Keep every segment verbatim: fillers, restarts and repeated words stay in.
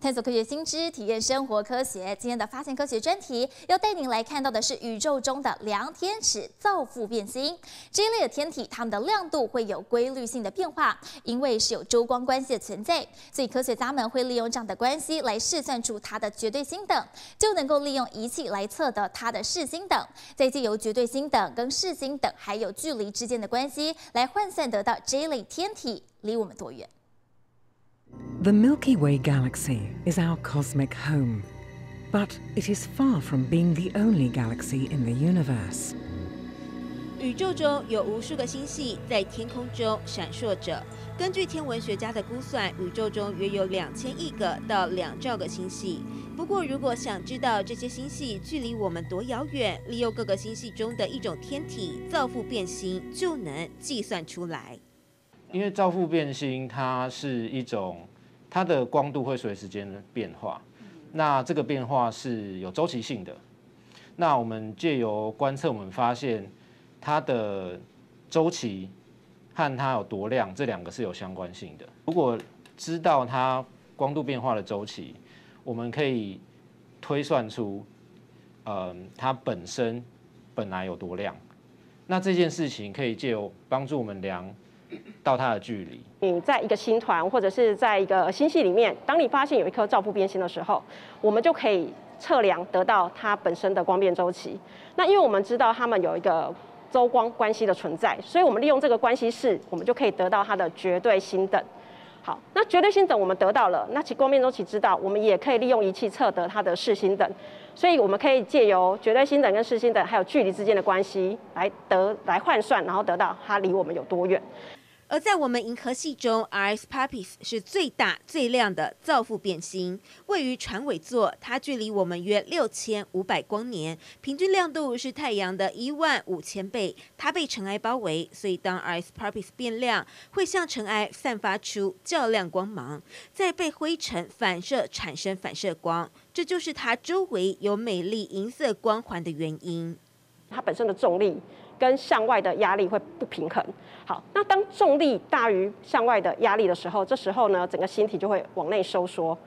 探索科学新知，体验生活科学。今天的发现科学专题要带您来看到的是宇宙中的量天使造父变星。这一类的天体，它们的亮度会有规律性的变化，因为是有周光关系的存在，所以科学家们会利用这样的关系来试算出它的绝对星等，就能够利用仪器来测得它的视星等，再借由绝对星等跟视星等还有距离之间的关系来换算得到这一类天体离我们多远。 The Milky Way galaxy is our cosmic home, but it is far from being the only galaxy in the universe. 宇宙中有无数个星系在天空中闪烁着。根据天文学家的估算，宇宙中约有两千亿个到两兆个星系。不过，如果想知道这些星系距离我们多遥远，利用各个星系中的一种天体造父变星就能计算出来。 因为造父变星，它是一种，它的光度会随时间变化，那这个变化是有周期性的。那我们借由观测，我们发现它的周期和它有多亮，这两个是有相关性的。如果知道它光度变化的周期，我们可以推算出，呃，它本身本来有多亮。那这件事情可以借由帮助我们量 到它的距离。你在一个星团或者是在一个星系里面，当你发现有一颗造父变星的时候，我们就可以测量得到它本身的光变周期。那因为我们知道它们有一个周光关系的存在，所以我们利用这个关系式，我们就可以得到它的绝对星等。好，那绝对星等我们得到了，那其光变周期知道，我们也可以利用仪器测得它的视星等。所以我们可以借由绝对星等跟视星等还有距离之间的关系来得来换算，然后得到它离我们有多远。 而在我们银河系中 ，R S Puppis 是最大最亮的造父变星，位于船尾座，它距离我们约六千五百光年，平均亮度是太阳的一万五千倍。它被尘埃包围，所以当 R S Puppis 变亮，会向尘埃散发出较亮光芒，再被灰尘反射产生反射光，这就是它周围有美丽银色光环的原因。它本身的重力 跟向外的压力会不平衡。好，那当重力大于向外的压力的时候，这时候呢，整个星体就会往内收缩。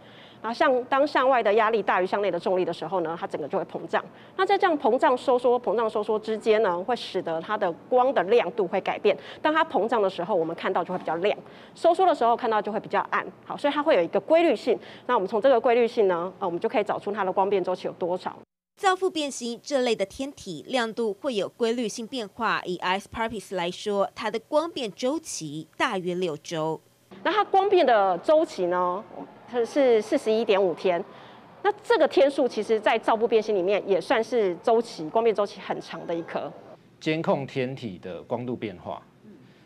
然后像当向外的压力大于向内的重力的时候呢，它整个就会膨胀。那在这样膨胀收缩、膨胀收缩之间呢，会使得它的光的亮度会改变。当它膨胀的时候，我们看到就会比较亮；收缩的时候，看到就会比较暗。好，所以它会有一个规律性。那我们从这个规律性呢，呃，我们就可以找出它的光变周期有多少。 造父变星这类的天体亮度会有规律性变化。以 R S Puppis 来说，它的光变周期大约六周。那它光变的周期呢，它是四十一点五天。那这个天数其实，在造父变星里面也算是周期光变周期很长的一颗。监控天体的光度变化，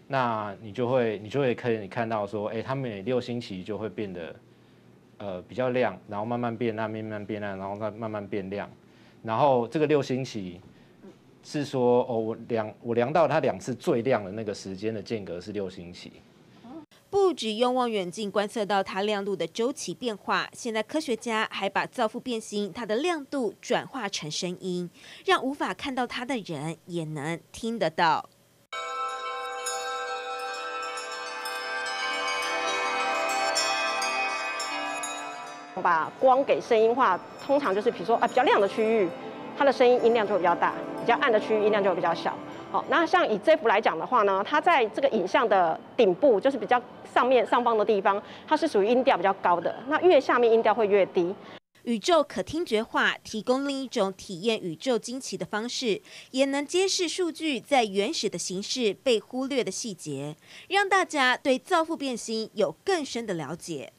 那你就会你就会可以看到说，哎、欸，它每六星期就会变得呃比较亮，然后慢慢变暗，慢慢变暗，然后它慢慢变亮。 然后这个六星期是说，哦，我量我量到它两次最亮的那个时间的间隔是六星期。不只用望远镜观测到它亮度的周期变化，现在科学家还把造父变星它的亮度转化成声音，让无法看到它的人也能听得到。 把光给声音化，通常就是比如说啊比较亮的区域，它的声音音量就会比较大；比较暗的区域音量就会比较小。好，那像以这幅来讲的话呢，它在这个影像的顶部，就是比较上面上方的地方，它是属于音调比较高的。那越下面音调会越低。宇宙可听觉化提供另一种体验宇宙惊奇的方式，也能揭示数据在原始的形式被忽略的细节，让大家对造父变星有更深的了解。